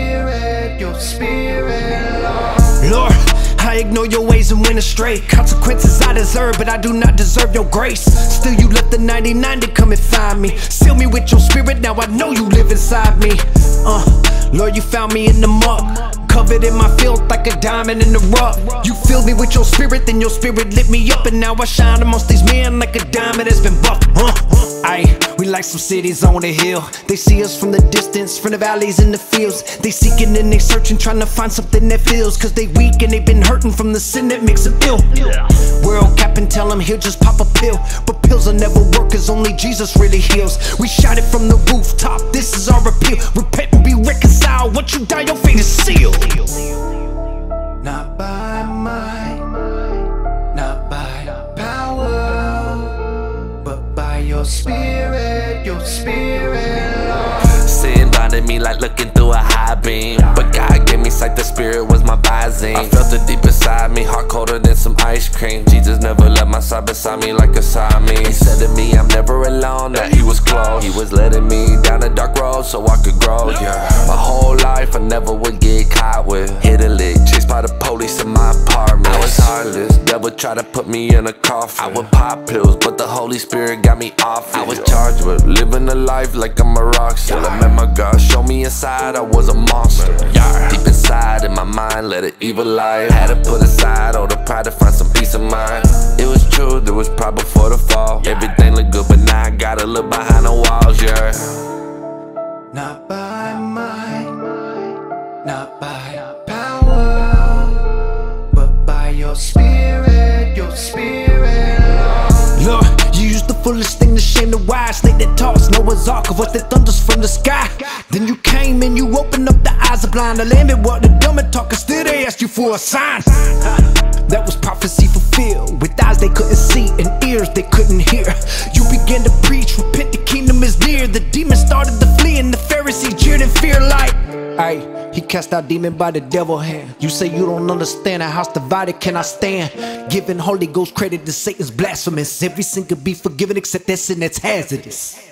spirit, your spirit, Lord. Lord, I ignore your ways and went astray. Consequences I deserve, but I do not deserve your grace. Still you left the 99 to come and find me. Seal me with your spirit, now I know you live inside me. Lord, you found me in the muck, covered in my filth like a diamond in the rough. You filled me with your spirit, then your spirit lit me up, and now I shine amongst these men like a diamond that's been buffed. We like some cities on a hill. They see us from the distance, from the valleys and the fields. They seeking and they searching, trying to find something that feels, cause they weak and they've been hurting from the sin that makes them ill. World cap and tell him he'll just pop a pill, but pills will never work, cause only Jesus really heals. We shout it from the rooftop, this is our appeal. Repent and be reconciled, once you die your fate is sealed. Not by might, not by power, but by your spirit, Lord. Sin blinded me like looking through a high beam, but God gave me sight, the spirit was my visine. I felt it deep inside me, heart colder than some ice cream. Jesus never left my side, beside me like a Siamese. He said to me, I'm never alone, that he was close. He was letting me down a dark road so I could grow, yeah. My whole life I never would get caught with. Hit a lick, chased by the police in my apartment. I was heartless, devil tried to put me in a coffin. I would pop pills, but the Holy Spirit got me off it. I was charged with living a life like I'm a rock star. My God showed me inside I was a monster. Deep inside in my mind led an evil life. Had to put aside all the pride to find some peace of mind. It was true, there was pride before the fall. Everything looked good, but now I gotta look behind the walls, yeah. Not by might, not by power, but by your spirit, Lord. Lord, you used the foolish thing to shame the wise. Snake that talks, Noah's Ark, voice that thunders from the sky. Then you came and you opened up the eyes of blind. The lame and what the dumb and talking, still they asked you for a sign. That was prophecy fulfilled. With eyes they couldn't see and ears they couldn't hear, you began to preach, repent, the kingdom is near. The demons started to flee and the Pharisees jeered in fear like, aye. He cast out demon by the devil hand. You say you don't understand, a house divided cannot stand. Giving Holy Ghost credit to Satan's blasphemous. Every sin could be forgiven except that sin that's hazardous.